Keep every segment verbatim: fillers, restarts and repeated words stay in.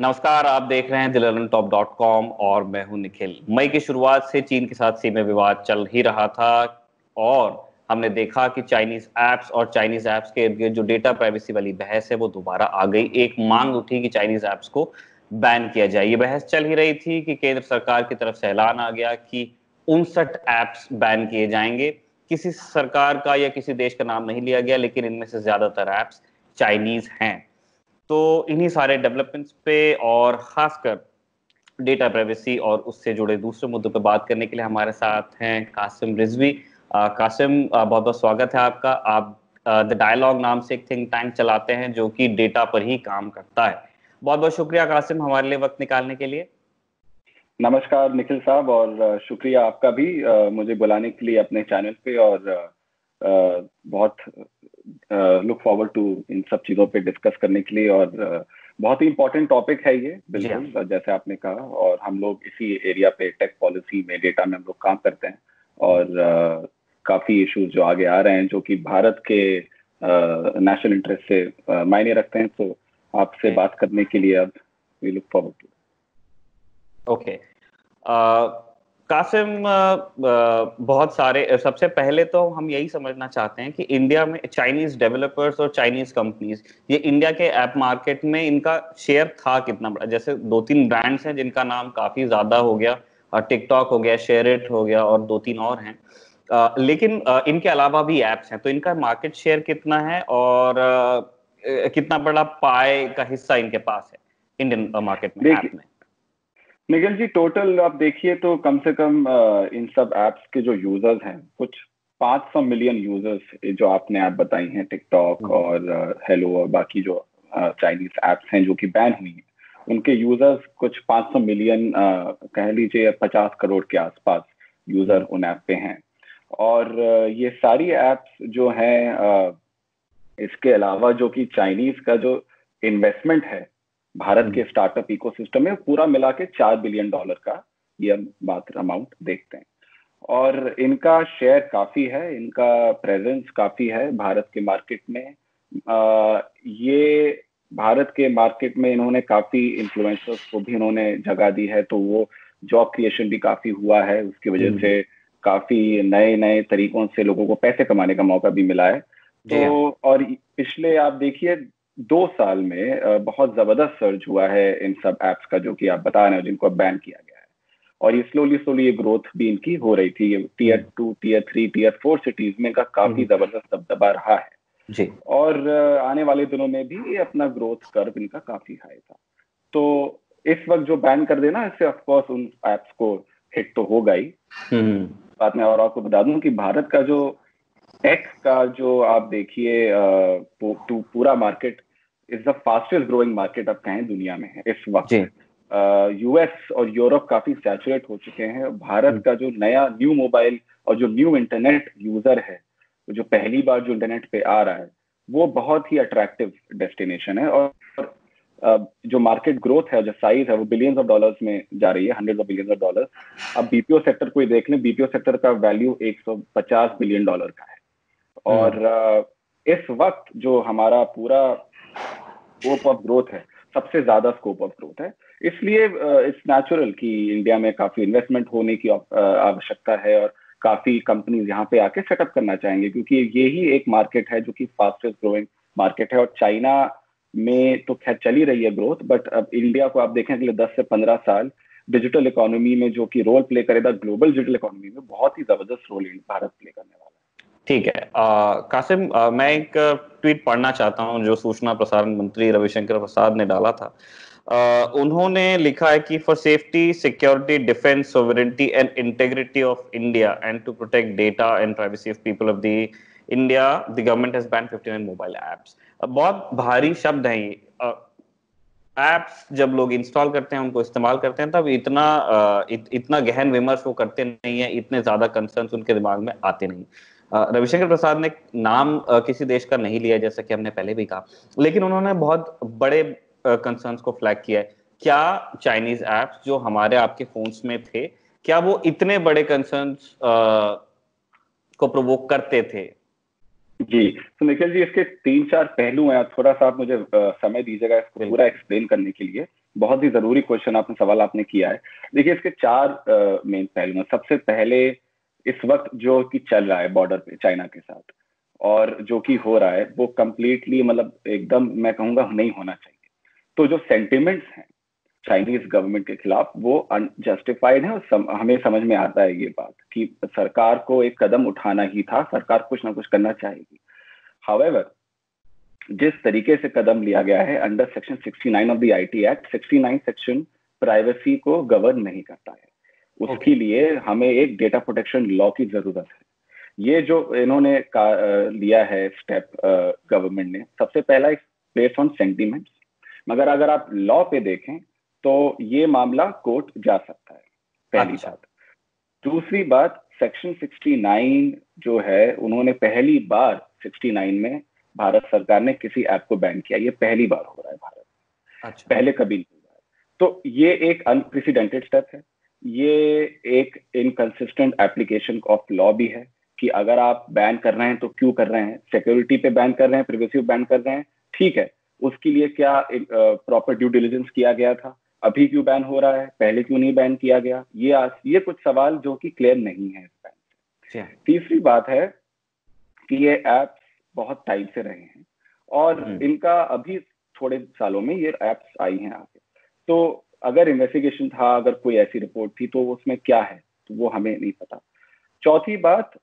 नमस्कार, आप देख रहे हैं लल्लनटॉप डॉट कॉम और मैं हूं निखिल। मई की शुरुआत से चीन के साथ सीमा विवाद चल ही रहा था और हमने देखा कि चाइनीज ऐप्स और चाइनीज ऐप्स के इर्द गिर्द जो डेटा प्राइवेसी वाली बहस है वो दोबारा आ गई। एक मांग उठी कि चाइनीज ऐप्स को बैन किया जाए। ये बहस चल ही रही थी कि केंद्र सरकार की तरफ से ऐलान आ गया कि उनसठ ऐप्स बैन किए जाएंगे। किसी सरकार का या किसी देश का नाम नहीं लिया गया, लेकिन इनमें से ज्यादातर ऐप्स चाइनीज हैं। तो इन्हीं सारे डेवलपमेंट्स पे और खासकर डेटा प्राइवेसी और उससे जुड़े दूसरे मुद्दों पे बात करने के लिए हमारे साथ हैं कासिम रिजवी। आ, कासिम, बहुत बहुत स्वागत है आपका। आप डी डायलॉग नाम से एक थिंक टैंक चलाते हैं जो कि डेटा पर ही काम करता है। बहुत बहुत शुक्रिया कासिम हमारे लिए वक्त निकालने के लिए। नमस्कार निखिल साहब, और शुक्रिया आपका भी मुझे बुलाने के लिए अपने चैनल पे, और बहुत लुक फॉरवर्ड टू इन सब चीजों पे डिस्कस करने के लिए। और बहुत ही इंपॉर्टेंट टॉपिक है ये, बिल्कुल जैसे आपने कहा, और हम लोग इसी एरिया पे टेक पॉलिसी में, डेटा में हम लोग काम करते हैं। और काफी इश्यूज जो आगे आ रहे हैं जो कि भारत के नेशनल इंटरेस्ट से मायने रखते हैं, तो आपसे बात करने के लिए अब we look forward to. Okay okay. uh, Qasim, uh, बहुत सारे, सबसे पहले तो हम यही समझना चाहते हैं कि इंडिया में चाइनीज डेवलपर्स और चाइनीज कंपनीज, ये इंडिया के ऐप मार्केट में इनका शेयर था कितना बड़ा? जैसे दो तीन ब्रांड्स हैं जिनका नाम काफी ज्यादा हो गया, टिकटॉक हो गया, शेयरइट हो गया और दो तीन और हैं, uh, लेकिन uh, इनके अलावा भी ऐप्स हैं, तो इनका मार्केट शेयर कितना है और uh, कितना बड़ा पाए का हिस्सा इनके पास है इंडियन मार्केट में, ऐप में? निखिल जी, टोटल आप देखिए तो कम से कम इन सब ऐप्स के जो यूजर्स हैं, कुछ पाँच सौ मिलियन यूजर्स जो आपने ऐप बताई हैं, टिकटॉक और हेलो और बाकी जो चाइनीज ऐप्स हैं जो कि बैन हुई हैं, उनके यूजर्स कुछ पाँच सौ मिलियन, कह लीजिए पचास करोड़ के आसपास यूजर उन ऐप पे हैं। और ये सारी ऐप्स जो हैं, इसके अलावा जो कि चाइनीज का जो इन्वेस्टमेंट है भारत के स्टार्टअप इकोसिस्टम में, पूरा मिला के चार बिलियन डॉलर का ये मात्र अमाउंट देखते हैं। और इनका शेयर काफी है, इनका प्रेजेंस काफी है भारत के मार्केट में। आ, ये भारत के मार्केट में इन्होंने काफी इन्फ्लुएंसर्स को भी इन्होंने जगह दी है, तो वो जॉब क्रिएशन भी काफी हुआ है, उसकी वजह से काफी नए नए तरीकों से लोगों को पैसे कमाने का मौका भी मिला है। तो और पिछले आप देखिए दो साल में बहुत जबरदस्त सर्ज हुआ है इन सब ऐप्स का जो कि आप बता रहे हैं, जिनको अब बैन किया गया है। और ये स्लोली स्लोली ये ग्रोथ भी इनकी हो रही थी, ये tier two, tier three, tier four cities में का काफी जबरदस्त दबदबा रहा है जी। और आने वाले दिनों में भी ये अपना ग्रोथ कर्व इनका काफी हाई था। तो इस वक्त जो बैन कर देना, इससे ऑफकोर्स उन ऐप्स को हिट तो होगा ही। बात में और आपको बता दूं कि भारत का जो टेक का जो आप देखिए पूरा market is the fastest growing market आप कहें दुनिया में है इस वक्त। यूएस और यूरोप काफी सैचुरेट हो चुके हैं। भारत का जो नया न्यू मोबाइल और जो न्यू इंटरनेट यूजर है, जो पहली बार जो इंटरनेट पे आ रहा है, वो बहुत ही अट्रैक्टिव डेस्टिनेशन है। और uh, जो मार्केट ग्रोथ है, जो साइज है, वो बिलियंस ऑफ डॉलर्स में जा रही है, hundred of billions of dollar. अब बीपीओ सेक्टर को ही देख लें, बीपीओ सेक्टर का वैल्यू एक सौ पचास बिलियन डॉलर का है। और uh, इस वक्त जो हमारा पूरा स्कोप ऑफ ग्रोथ है, सबसे ज्यादा स्कोप ऑफ ग्रोथ है। इसलिए इट्स नेचुरल कि इंडिया में काफी इन्वेस्टमेंट होने की आवश्यकता है और काफी कंपनीज यहाँ पे आके सेटअप करना चाहेंगे, क्योंकि यही एक मार्केट है जो कि फास्टेस्ट ग्रोइंग मार्केट है। और चाइना में तो खैर चली रही है ग्रोथ, बट अब इंडिया को आप देखें अगले दस से पंद्रह साल डिजिटल इकोनॉमी में जो कि रोल प्ले करेगा, ग्लोबल डिजिटल इकोनॉमी में बहुत ही जबरदस्त रोल भारत प्ले करने वाला है। ठीक है आ, कासिम, आ, मैं एक ट्वीट पढ़ना चाहता हूं जो सूचना प्रसारण मंत्री रविशंकर प्रसाद ने डाला था। आ, उन्होंने लिखा है कि for safety, security, defence, sovereignty and integrity of India and to protect data and privacy of people of the India, the government has ban fifty nine mobile apps. बहुत भारी शब्द है ये। ऐप्स जब लोग इंस्टॉल करते हैं, उनको इस्तेमाल करते हैं, तब इतना इत, इतना गहन विमर्श वो करते नहीं है, इतने ज्यादा कंसर्न्स उनके दिमाग में आते नहीं। रविशंकर प्रसाद ने नाम किसी देश का नहीं लिया, जैसा कि हमने पहले भी कहा, लेकिन उन्होंने बहुत बड़े कंसर्न्स को फ्लैग किया है। क्या चाइनीज ऐप्स जो हमारे आपके फोन्स में थे, क्या वो इतने बड़े कंसर्न्स को प्रोवोक करते थे? जी, तो निखिल जी, इसके तीन चार पहलू हैं। थोड़ा सा आप मुझे समय दीजिएगा इसको पूरा एक्सप्लेन करने के लिए। बहुत ही जरूरी क्वेश्चन आपने सवाल आपने किया है। देखिए इसके चार मेन पहलू हैं। सबसे पहले इस वक्त जो कि चल रहा है बॉर्डर पे चाइना के साथ और जो कि हो रहा है वो कंप्लीटली मतलब एकदम मैं कहूँगा नहीं होना चाहिए। तो जो सेंटिमेंट्स हैं चाइनीज गवर्नमेंट के खिलाफ वो अनजस्टिफाइड है और सम, हमें समझ में आता है ये बात कि सरकार को एक कदम उठाना ही था, सरकार कुछ ना कुछ करना चाहेगी। हावेवर जिस तरीके से कदम लिया गया है अंडर सेक्शन उनहत्तर ऑफ द आईटी एक्ट, उनहत्तर सेक्शन प्राइवेसी को गवर्न नहीं करता है, उसके okay. लिए हमें एक डेटा प्रोटेक्शन लॉ की जरूरत है। ये जो इन्होंने लिया है स्टेप गवर्नमेंट ने, सबसे पहला एक बेस्ड ऑन सेंटिमेंट्स, मगर अगर आप लॉ पे देखें तो ये मामला कोर्ट जा सकता है, पहली अच्छा। बात। दूसरी बात, सेक्शन उनहत्तर जो है उन्होंने पहली बार उनहत्तर में भारत सरकार ने किसी ऐप को बैन किया, ये पहली बार हो रहा है भारत में, अच्छा। पहले कभी नहीं हुआ है। तो ये एक अनप्रेसिडेंटेड स्टेप है, ये एक इनकंसिस्टेंट एप्लीकेशन ऑफ लॉ भी है कि अगर आप बैन कर रहे हैं तो क्यों कर रहे हैं, सिक्योरिटी पे बैन कर रहे हैं, प्रिवेसी पे बैन कर रहे हैं, ठीक है, उसके लिए क्या प्रॉपर ड्यू डिलिजेंस किया गया था, अभी क्यों बैन हो रहा है, पहले क्यों नहीं बैन किया गया, ये आज, ये कुछ सवाल जो कि क्लियर नहीं है इस बैन से। तीसरी बात है कि ये ऐप्स बहुत टाइम से रहे हैं और इनका अभी थोड़े सालों में ये ऐप्स आई हैं आगे, तो अगर इन्वेस्टिगेशन था, अगर कोई ऐसी रिपोर्ट थी तो उसमें क्या है तो वो हमें नहीं पता। चौथी बात,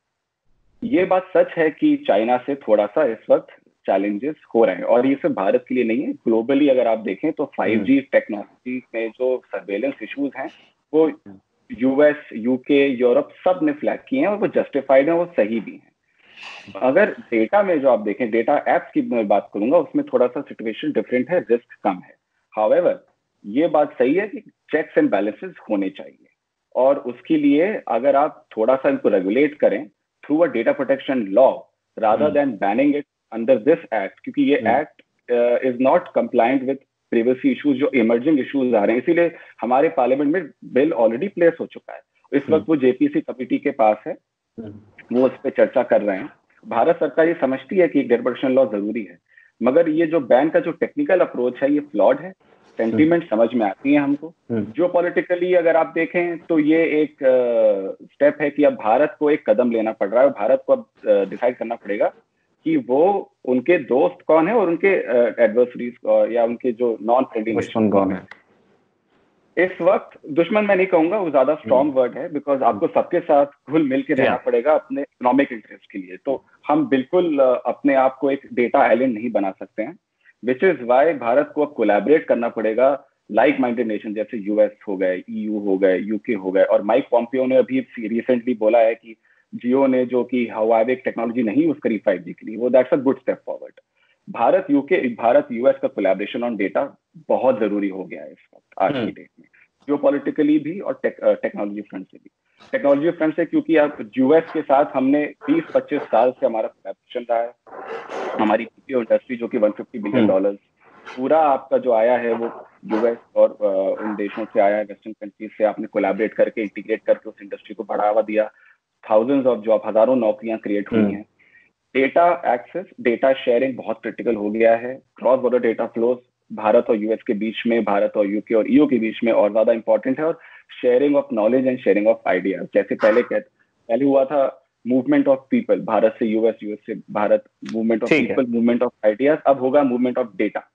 ये बात सच है कि चाइना से थोड़ा सा इस वक्त चैलेंजेस हो रहे हैं और ये सिर्फ भारत के लिए नहीं है, ग्लोबली अगर आप देखें तो फाइव जी टेक्नोलॉजी में जो सर्वेलेंस इश्यूज हैं वो यूएस, यूके, यूरोप सब ने फ्लैग किए हैं और वो जस्टिफाइड हैं, वो सही भी हैं। अगर डेटा में जो आप देखें, डेटा एप्स की मैं बात करूंगा, उसमें थोड़ा सा सिचुएशन डिफरेंट है, रिस्क कम है। हावेवर ये बात सही है कि चेक्स एंड बैलेंसेस होने चाहिए और उसके लिए अगर आप थोड़ा सा इनको रेगुलेट करें through a data protection law rather than banning it under this act, क्योंकि ये act is not compliant with privacy issues जो इमर्जिंग इश्यूज आ रहे हैं। इसीलिए हमारे पार्लियामेंट में बिल ऑलरेडी प्लेस हो चुका है, इस वक्त वो जेपीसी कमेटी के पास है, वो उस पर चर्चा कर रहे हैं। भारत सरकार ये समझती है कि एक डेटा प्रोटेक्शन लॉ जरूरी है, मगर ये जो बैन का जो टेक्निकल अप्रोच है ये फ्लॉड है। सेंटिमेंट समझ में आती है हमको, जो पॉलिटिकली अगर आप देखें तो ये एक स्टेप uh, है कि अब भारत को एक कदम लेना पड़ रहा है, भारत को अब डिसाइड uh, करना पड़ेगा कि वो उनके दोस्त कौन है और उनके एडवर्सरीज uh, या उनके जो नॉन फ्रेंडली दुश्मन कौन है। इस वक्त दुश्मन मैं नहीं कहूंगा, वो ज्यादा स्ट्रॉन्ग वर्ड है, बिकॉज आपको सबके साथ घुल मिल के रहना पड़ेगा अपने इकोनॉमिक इंटरेस्ट के लिए। तो हम बिल्कुल uh, अपने आप को एक डेटा आइलैंड नहीं बना सकते हैं, विच इज वाई भारत को अब कोलैबोरेट करना पड़ेगा लाइक माइंडेड नेशन, जैसे यूएस हो गए, ईयू हो गए, यूके हो गए। और माइक पोम्पिओ ने अभी रिसेंटली बोला है कि जियो ने जो कि हुआवेई टेक्नोलॉजी नहीं यूज करी फाइव जी के लिए, वो that's a good step forward. Bharat UK Bharat US का कोलैबोरेशन ऑन डेटा बहुत जरूरी हो गया है इस वक्त आज की डेट में, जो पॉलिटिकली भी और टेक्नोलॉजी फ्रंट से भी। टेक्नोलॉजी फ्रंट से क्योंकि आप यूएस के साथ हमने बीस पच्चीस साल से हमारा कोलैबोरेशन रहा है, हमारी पीपीओ इंडस्ट्री जो कि एक सौ पचास बिलियन डॉलर्स पूरा आपका जो आया है वो यूएस और आ, उन देशों से आया है, वेस्टर्न कंट्रीज से आपने कोलैबोरेट करके इंटीग्रेट करके उस इंडस्ट्री को बढ़ावा दिया, थाउजेंड्स ऑफ जॉब, हजारों नौकरियां क्रिएट हुई हैं। डेटा एक्सेस, डेटा शेयरिंग बहुत क्रिटिकल हो गया है, cross border data flows Bharat और यूएस के बीच में, भारत और यूके और ईयू के बीच में और ज्यादा इंपॉर्टेंट है, और sharing of knowledge and sharing of ideas, जैसे पहले कहते पहले हुआ था मूवमेंट ऑफ पीपल, भारत से यूएस, यूएस से Bharat, movement of people, movement of ideas, अब होगा मूवमेंट ऑफ डेटा।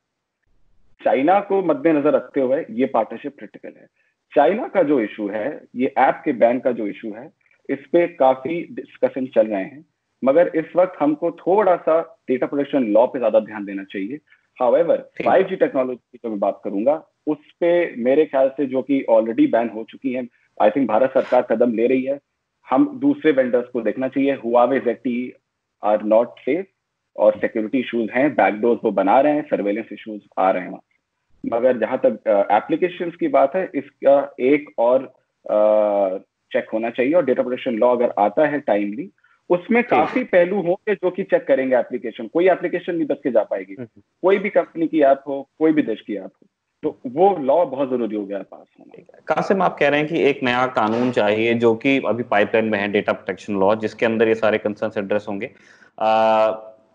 चाइना को मद्देनजर रखते हुए ये पार्टनरशिप क्रिटिकल है। चाइना का जो इशू है, ये ऐप के बैन का जो इशू है, इस पे काफी डिस्कशन चल रहे हैं, मगर इस वक्त हमको थोड़ा सा डेटा प्रोटेक्शन लॉ पे ज्यादा ध्यान देना चाहिए। However, फाइव जी टेक्नोलॉजी की जो मैं बात करूंगा उस पे मेरे ख्याल से जो कि ऑलरेडी बैन हो चुकी है, आई थिंक भारत सरकार कदम ले रही है, हम दूसरे वेंडर्स को देखना चाहिए। Huawei, Z T E are not safe और सिक्योरिटी इशूज हैं, बैकडोर्स वो बना रहे हैं, सर्वेलेंस इशूज आ रहे हैं वहां। मगर जहां तक एप्लीकेशंस की बात है, इसका एक और चेक होना चाहिए और डेटा प्रोटेक्शन लॉ अगर आता है टाइमली, उसमें काफी पहलू होंगे जो कि चेक करेंगे एप्लीकेशन। कोई एप्लीकेशन नहीं बच के जा पाएगी, कोई भी कंपनी की ऐप हो, कोई भी देश की ऐप हो, तो वो लॉ बहुत जरूरी हो गया पास होना। कासिम, आप कह रहे हैं कि एक नया कानून चाहिए जो कि अभी पाइपलाइन में है, डेटा प्रोटेक्शन लॉ, जिसके अंदर ये सारे कंसर्न्स एड्रेस होंगे। आ,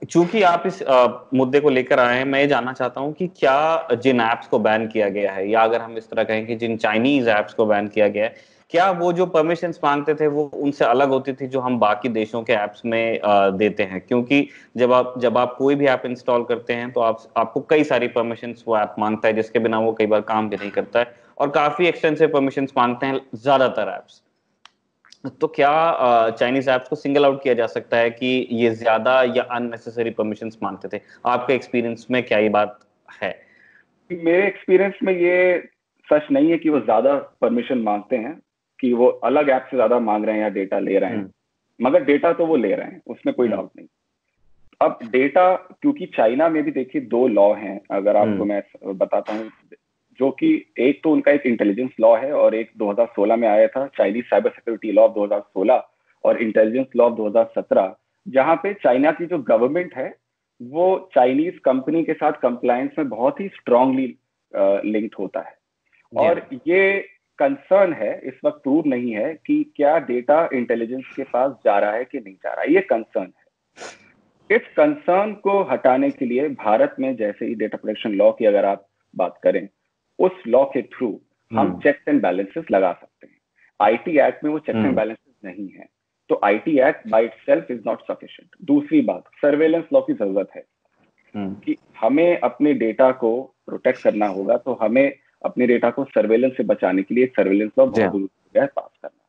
चूंकि आप इस आ, मुद्दे को लेकर आए हैं, मैं ये जानना चाहता हूँ कि क्या जिन ऐप्स को बैन किया गया है, या अगर हम इस तरह कहें कि जिन चाइनीज ऐप्स को बैन किया गया है, क्या वो जो परमिशंस मांगते थे वो उनसे अलग होती थी जो हम बाकी देशों के ऐप्स में आ, देते हैं? क्योंकि जब आप जब आप कोई भी ऐप इंस्टॉल करते हैं तो आप आपको कई सारी परमिशंस वो ऐप मांगता है जिसके बिना वो कई बार काम भी नहीं करता है, और काफी एक्सटेंसिव परमिशंस मांगते हैं ज्यादातर ऐप्स। तो क्या चाइनीज ऐप्स को सिंगल आउट किया जा सकता है कि ये ज्यादा या अननेसेसरी परमिशंस मांगते थे? आपके एक्सपीरियंस में क्या ये बात है? मेरे एक्सपीरियंस में ये सच नहीं है कि वो ज्यादा परमिशन मांगते हैं, कि वो अलग ऐप से ज्यादा मांग रहे हैं या डेटा ले रहे हैं, मगर डेटा तो वो ले रहे हैं, उसमें कोई डाउट नहीं। अब डेटा, क्योंकि चाइना में भी देखिए दो लॉ हैं, अगर आपको मैं बताता हूँ, जो कि एक तो उनका एक इंटेलिजेंस लॉ है और एक दो हज़ार सोलह में आया था Chinese cyber security law of दो हज़ार सोलह और इंटेलिजेंस लॉ ऑफ दो हज़ार सत्रह, जहां पे चाइना की जो गवर्नमेंट है वो चाइनीज कंपनी के साथ कंप्लायंस में बहुत ही स्ट्रांगली लिंक्ड होता है। और ये कंसर्न है, इस वक्त प्रूव नहीं है कि क्या डेटा इंटेलिजेंस के पास जा रहा है कि नहीं जा रहा है, ये कंसर्न है। इस कंसर्न को हटाने के लिए भारत में जैसे ही डेटा प्रोटेक्शन लॉ की अगर आप बात करें, उस लॉ के थ्रू हम चेक्स एंड बैलेंसेस लगा सकते हैं। आईटी एक्ट में वो चेक्स एंड बैलेंसेस नहीं है, तो IT act by itself is not sufficient. दूसरी बात, सर्वेलेंस लॉ की जरूरत है कि हमें अपने डेटा को प्रोटेक्ट करना होगा, तो हमें अपने डेटा को सर्वेलेंस से बचाने के लिए सर्वेलेंस लॉ बहुत जरूरी है पास करना,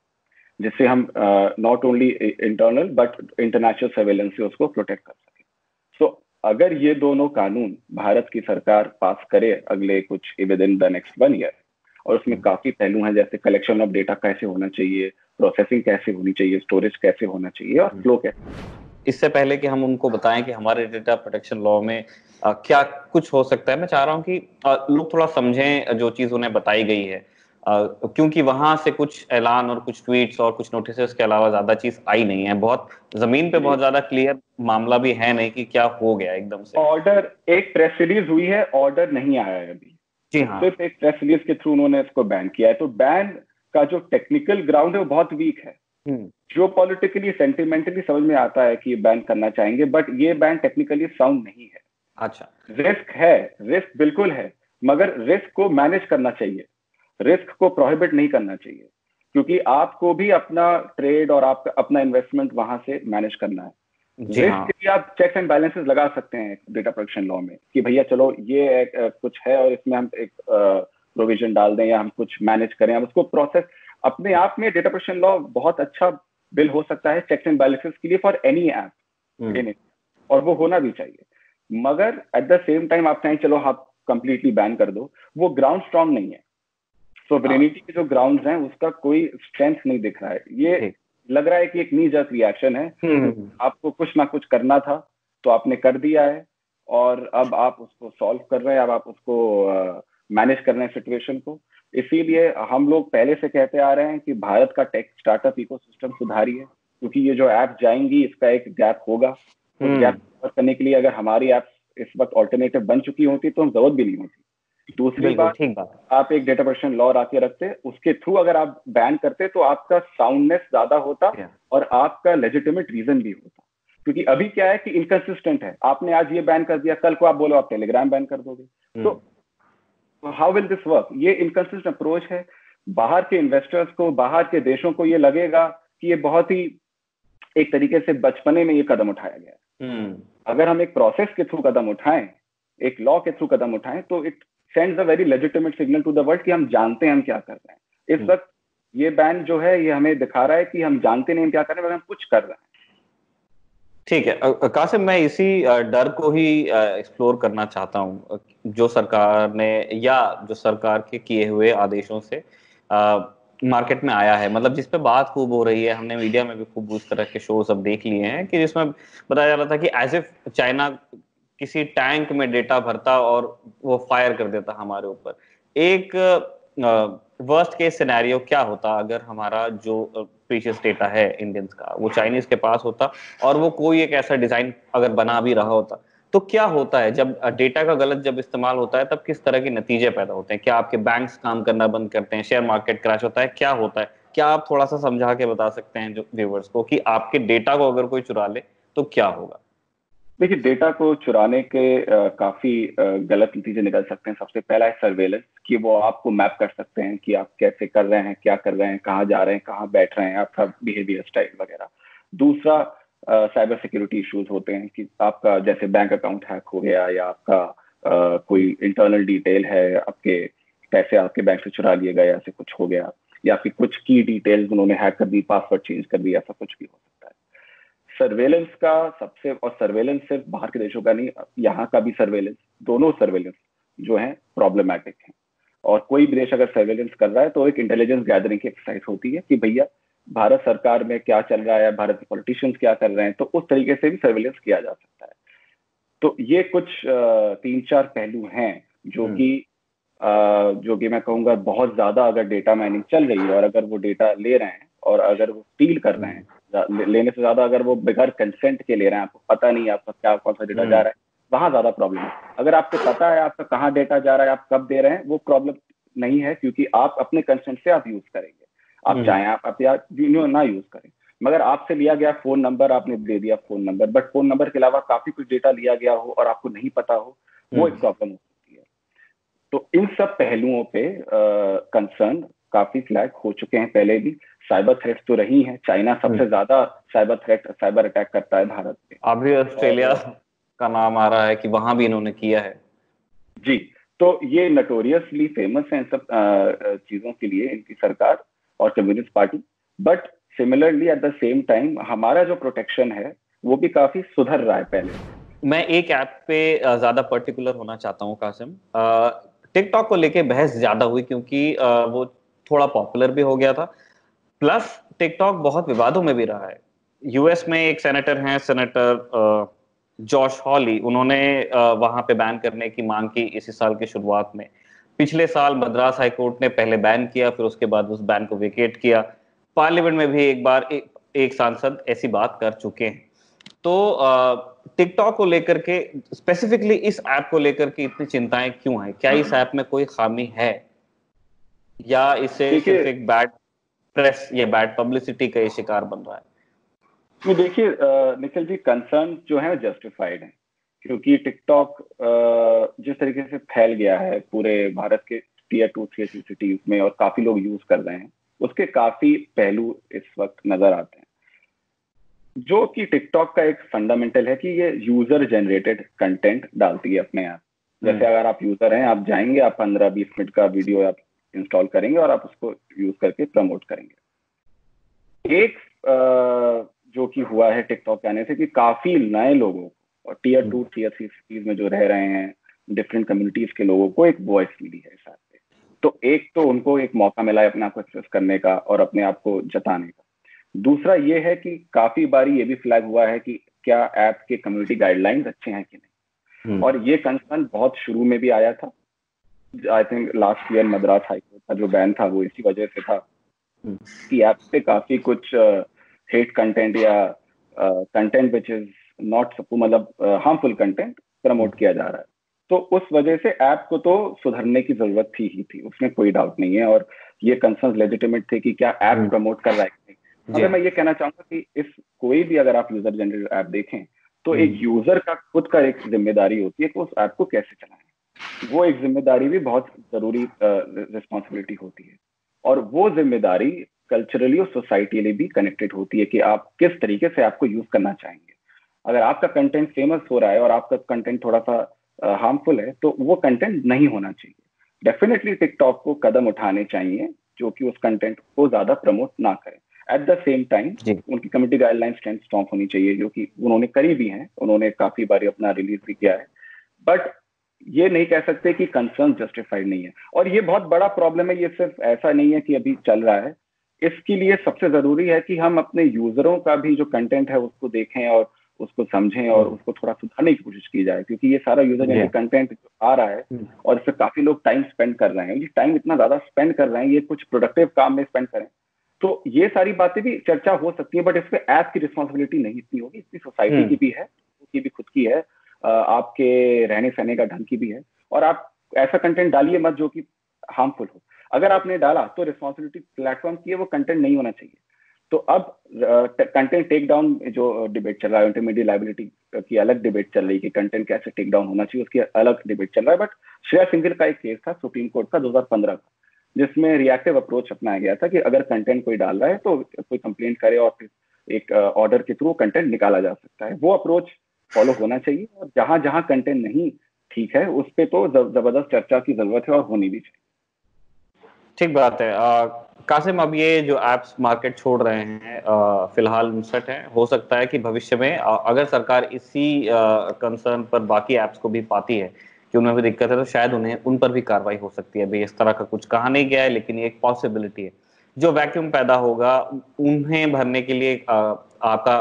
जिससे हम not only internal but international surveillance से उसको प्रोटेक्ट कर सकें। सो so, अगर ये दोनों कानून भारत की सरकार पास करे अगले कुछ within the next one year, और उसमें काफी पहलू हैं जैसे कलेक्शन ऑफ डेटा कैसे होना चाहिए, प्रोसेसिंग कैसे होनी चाहिए, स्टोरेज कैसे होना चाहिए और फ्लो कैसे। इससे पहले कि हम उनको बताएं कि हमारे डेटा प्रोटेक्शन लॉ में आ, क्या कुछ हो सकता है, मैं चाह रहा हूँ कि लोग थोड़ा समझें जो चीज उन्हें बताई गई है, आ, क्योंकि वहां से कुछ ऐलान और कुछ ट्वीट्स और कुछ नोटिस के अलावा ज्यादा चीज आई नहीं है। बहुत जमीन पे बहुत ज्यादा क्लियर मामला भी है नहीं कि क्या हो गया एकदम से। ऑर्डर, एक प्रेस रिलीज हुई है, ऑर्डर नहीं आया है अभी। जी हाँ, सिर्फ एक प्रेस रिलीज के थ्रू उन्होंने इसको बैन किया है। तो बैन का जो टेक्निकल ग्राउंड है वो बहुत वीक है। जो पॉलिटिकली सेंटिमेंटली समझ में आता है कि ये बैन करना चाहेंगे, बट ये बैन टेक्निकली साउंड नहीं है। अच्छा, रिस्क है, रिस्क बिल्कुल है, मगर रिस्क को मैनेज करना चाहिए, रिस्क को प्रोहिबिट नहीं करना चाहिए, क्योंकि आपको भी अपना ट्रेड और आपका अपना इन्वेस्टमेंट वहां से मैनेज करना है। रिस्क के लिए आप चेक्स एंड बैलेंसेस लगा सकते हैं डेटा प्रोटेक्शन लॉ में कि भैया चलो ये एक, एक, कुछ है और इसमें हम एक प्रोविजन डाल दें या हम कुछ मैनेज करें, हम उसको प्रोसेस। अपने आप में डेटा प्रोटेक्शन लॉ बहुत अच्छा बिल हो सकता है चेक्स एंड बैलेंसेस के लिए फॉर एनी ऐप इन, और वो होना भी चाहिए, मगर एट द सेम टाइम आप चाहें चलो आप कंप्लीटली बैन कर दो, वो ग्राउंड स्ट्रांग नहीं है। सोवरेनिटी के जो ग्राउंड्स हैं उसका कोई स्ट्रेंथ नहीं दिख रहा है। ये लग रहा है कि एक नी जस्ट रिएक्शन है, आपको कुछ ना कुछ करना था तो आपने कर दिया है, और अब आप उसको सॉल्व कर रहे हैं, अब आप उसको मैनेज कर रहे हैं सिचुएशन को। इसीलिए हम लोग पहले से कहते आ रहे हैं कि भारत का टेक स्टार्टअप इकोसिस्टम सुधारिए, क्योंकि ये जो ऐप जाएंगी इसका एक गैप होगा, उस गैप कवर करने के लिए अगर हमारी ऐप इस वक्त ऑल्टरनेटिव बन चुकी होती तो हम जरूरत भी नहीं होती। दूसरी बात, आप एक डेटा प्रोटेक्शन लॉ आके रखते, उसके थ्रू अगर आप बैन करते तो आपका साउंडनेस ज्यादा होता और आपका लेजिटिमेट रीजन भी होता, क्योंकि अभी क्या है कि इनकंसिस्टेंट है। आपने आज ये बैन कर दिया, कल को आप बोलो आप टेलीग्राम बैन कर दोगे, तो हाउ विल दिस वर्क? ये इनकंसिस्टेंट अप्रोच है। बाहर के इन्वेस्टर्स को, बाहर के देशों को ये लगेगा कि ये बहुत ही एक तरीके से बचपने में ये कदम उठाया गया। अगर हम एक प्रोसेस के थ्रू कदम उठाएं, एक लॉ के थ्रू कदम उठाएं, तो it sends a very legitimate signal to the world कि हम जानते हैं हम क्या कर रहे हैं। इस वक्त ये बैन जो है ये हमें दिखा रहा है कि हम जानते नहीं हम क्या कर रहे हैं, मगर हम कुछ कर रहे हैं। ठीक है कासिम, मैं इसी डर को ही एक्सप्लोर करना चाहता हूँ जो सरकार ने या जो सरकार के किए हुए आदेशों से आ, मार्केट में आया है, मतलब जिस पे बात खूब हो रही है। हमने मीडिया में भी खूब उस तरह के शोज अब देख लिए हैं कि जिसमें बताया जा रहा था कि एज इफ चाइना किसी टैंक में डेटा भरता और वो फायर कर देता हमारे ऊपर। एक वर्स्ट केस सिनेरियो क्या होता अगर हमारा जो प्रीशियस डेटा है इंडियंस का वो चाइनीज के पास होता और वो कोई एक ऐसा डिजाइन अगर बना भी रहा होता, तो क्या होता है जब डेटा का गलत जब इस्तेमाल होता है तब किस तरह के नतीजे पैदा होते हैं? क्या आपके बैंक्स काम करना बंद करते हैं? शेयर मार्केट क्रैश होता है? क्या होता है? क्या आप थोड़ा सा समझा के बता सकते हैं जो व्यूवर्स को कि आपके डेटा को अगर कोई चुरा ले तो क्या होगा? देखिए, डेटा को चुराने के आ, काफी आ, गलत नतीजे निकल सकते हैं। सबसे पहला है सर्वेलेंस, कि वो आपको मैप कर सकते हैं कि आप कैसे कर रहे हैं, क्या कर रहे हैं, कहाँ जा रहे हैं, कहाँ बैठ रहे हैं, आपका बिहेवियर स्टाइल वगैरह। दूसरा साइबर सिक्योरिटी इश्यूज होते हैं कि आपका जैसे बैंक अकाउंट हैक हो गया या आपका आ, कोई इंटरनल डिटेल है, आपके पैसे आपके बैंक से चुरा लिए गए, ऐसे कुछ हो गया, या फिर कुछ की डिटेल्स उन्होंने हैक कर दी, पासवर्ड चेंज कर दिया, ऐसा कुछ भी हो सकता है। सर्वेलेंस का सबसे, और सर्वेलेंस सिर्फ बाहर के देशों का नहीं, यहाँ का भी सर्वेलेंस, दोनों सर्वेलेंस जो है प्रॉब्लमैटिक है। और कोई भी देश अगर सर्वेलेंस कर रहा है तो एक इंटेलिजेंस गैदरिंग की एक्सरसाइज होती है कि भैया भारत सरकार में क्या चल रहा है, भारत के पॉलिटिशियंस क्या कर रहे हैं, तो उस तरीके से भी सर्वेलेंस किया जा सकता है। तो ये कुछ तीन चार पहलू हैं जो कि जो कि मैं कहूँगा बहुत ज्यादा अगर डेटा माइनिंग चल रही है और अगर वो डेटा ले रहे हैं और अगर वो स्टील कर रहे हैं, लेने से ज्यादा अगर वो बगैर कंसेंट के ले रहे हैं, आपको पता नहीं आपका क्या कौन सा डेटा जा रहा है, वहाँ ज्यादा प्रॉब्लम है। अगर आपको पता है आपका कहाँ डेटा जा रहा है, आप कब दे रहे हैं, वो प्रॉब्लम नहीं है क्योंकि आप अपने कंसेंट से आप यूज करेंगे, आप चाहें आप अपने ना यूज करें। मगर आपसे लिया गया फोन नंबर, आपने दे दिया phone number, but phone number के अलावा काफी कुछ डेटा लिया गया हो और आपको नहीं पता हो, वो एक प्रॉब्लम हो सकती है। तो इन सब पहलुओं पे कंसर्न काफी फ्लैग हो चुके हैं पहले भी। साइबर थ्रेट तो रही है, चाइना सबसे ज्यादा साइबर थ्रेट साइबर अटैक करता है भारत पे। अभी ऑस्ट्रेलिया का नाम आ रहा है कि वहां भी इन्होंने किया है जी। तो ये नटोरियसली फेमस है इन सब चीजों के लिए इनकी सरकार और communist party. But similarly at the same time हमारा जो प्रोटेक्शन है वो भी काफी सुधर रहा है। पहले मैं एक ऐप पे ज्यादा पर्टिकुलर होना चाहता हूँ कासिम। टिकटॉक को लेके बहस ज्यादा हुई क्योंकि आ, वो थोड़ा पॉपुलर भी हो गया था, प्लस टिकटॉक बहुत विवादों में भी रहा है। यूएस में एक सेनेटर हैं, सेनेटर जॉश हॉली, उन्होंने आ, वहां पे बैन करने की मांग की इसी साल की शुरुआत में। पिछले साल मद्रास हाईकोर्ट ने पहले बैन किया, फिर उसके बाद उस बैन को वेकेट किया। पार्लियामेंट में भी एक बार ए, एक सांसद ऐसी बात कर चुके हैं। तो टिकटॉक को लेकर के, स्पेसिफिकली इस ऐप को लेकर के इतनी चिंताएं क्यों हैं? क्या इस ऐप में कोई खामी है या इसे सिर्फ एक बैड प्रेस या बैड पब्लिसिटी का ये शिकार बन रहा है? तो देखिए निखिल जी, कंसर्न जो है जस्टिफाइड है क्योंकि टिकटॉक जिस तरीके से फैल गया है पूरे भारत के टीयर टू थ्री सिटीज में और काफी लोग यूज कर रहे हैं, उसके काफी पहलू इस वक्त नजर आते हैं। जो कि टिकटॉक का एक फंडामेंटल है कि ये यूजर जनरेटेड कंटेंट डालती है अपने आप। जैसे अगर आप यूजर हैं, आप जाएंगे, आप पंद्रह बीस मिनट का वीडियो आप इंस्टॉल करेंगे और आप उसको यूज करके प्रमोट करेंगे। एक आ, जो कि हुआ है टिकटॉक आने से कि काफी नए लोगों और tier two tier three cities में जो रह रहे हैं डिफरेंट कम्युनिटीज के लोगों को एक वॉइस मिली है साथ में। तो एक तो उनको एक मौका मिला है अपने आप को एक्सप्रेस करने का और अपने आप को जताने का। दूसरा ये है कि काफी बारी ये भी फ्लैग हुआ है कि क्या ऐप के कम्युनिटी गाइडलाइंस अच्छे हैं कि नहीं, और ये कंसर्न बहुत शुरू में भी आया था। I think last year Madras high court का जो बैन था वो इसी वजह से था कि ऐप पे काफी कुछ हेट कंटेंट या कंटेंट विच इज नॉट सबको मतलब हार्मफुल कंटेंट प्रमोट किया जा रहा है। तो उस वजह से ऐप को तो सुधरने की जरूरत थी ही थी, उसमें कोई डाउट नहीं है। और ये कंसर्न लेजिटिमेट थे कि क्या ऐप प्रमोट कर रहा है। अगर मैं ये कहना चाहूंगा कि इस कोई भी अगर आप यूजर जनरेटेड ऐप देखें तो एक यूजर का खुद का एक जिम्मेदारी होती है कि उस ऐप को कैसे चलाएं। वो एक जिम्मेदारी भी बहुत जरूरी रिस्पॉन्सिबिलिटी होती है और वो जिम्मेदारी कल्चरली और सोसाइटीली भी कनेक्टेड होती है कि आप किस तरीके से आपको यूज करना चाहेंगे। अगर आपका कंटेंट फेमस हो रहा है और आपका कंटेंट थोड़ा सा हार्मफुल है तो वो कंटेंट नहीं होना चाहिए। डेफिनेटली टिकटॉक को कदम उठाने चाहिए जो कि उस कंटेंट को ज्यादा प्रमोट ना करें। एट द सेम टाइम उनकी कम्युनिटी गाइडलाइंस स्ट्रेंथ स्ट्रॉन्ग होनी चाहिए जो कि उन्होंने करी भी है, उन्होंने काफी बारी अपना रिलीज भी किया है। बट ये नहीं कह सकते कि कंसर्न जस्टिफाइड नहीं है। और ये बहुत बड़ा प्रॉब्लम है, ये सिर्फ ऐसा नहीं है कि अभी चल रहा है। इसके लिए सबसे जरूरी है कि हम अपने यूजरों का भी जो कंटेंट है उसको देखें और उसको समझें और उसको थोड़ा सुधारने की कोशिश की जाए क्योंकि ये सारा यूजर जनरेटेड कंटेंट आ रहा है और इससे काफी लोग टाइम स्पेंड कर रहे हैं। ये टाइम इतना ज्यादा स्पेंड कर रहे हैं, ये कुछ प्रोडक्टिव काम में स्पेंड करें। तो ये सारी बातें भी चर्चा हो सकती है बट इस पे ऐप की रिस्पॉन्सिबिलिटी नहीं इतनी होगी, इसकी सोसाइटी की भी है, उसकी भी खुद की है, आपके रहने सहने का ढंग की भी है। और आप ऐसा कंटेंट डालिए मत जो कि हार्मफुल हो। अगर आपने डाला तो रिस्पॉन्सिबिलिटी प्लेटफॉर्म की है, वो कंटेंट नहीं होना चाहिए। तो अब कंटेंट टेक डाउन जो डिबेट चल रहा है, इंटरमीडिएट लाइबिलिटी की अलग डिबेट चल रही है कि कंटेंट कैसे टेक डाउन होना चाहिए, उसकी अलग डिबेट चल रहा है। बट श्रेया सिंघल का एक केस था सुप्रीम कोर्ट का दो हज़ार पंद्रह का, जिसमें रिएक्टिव अप्रोच अपनाया गया था कि अगर कंटेंट कोई डाल रहा है तो कोई कंप्लेंट करे और फिर एक ऑर्डर के थ्रू कंटेंट निकाला जा सकता है। वो अप्रोच फॉलो होना चाहिए और जहां जहां कंटेंट नहीं ठीक है उस पर तो जबरदस्त चर्चा की जरूरत है और होनी भी चाहिए। ठीक बात है। आ, कासिम, अब ये जो ऐप्स मार्केट छोड़ रहे हैं फिलहाल उनसठ हैं, हो सकता है कि भविष्य में आ, अगर सरकार इसी कंसर्न पर बाकी ऐप्स को भी पाती है कि उनमें भी दिक्कत है तो शायद उन्हें उन पर भी कार्रवाई हो सकती है। भाई इस तरह का कुछ कहा नहीं गया है लेकिन ये एक पॉसिबिलिटी है। जो वैक्यूम पैदा होगा उन्हें भरने के लिए आ, आपका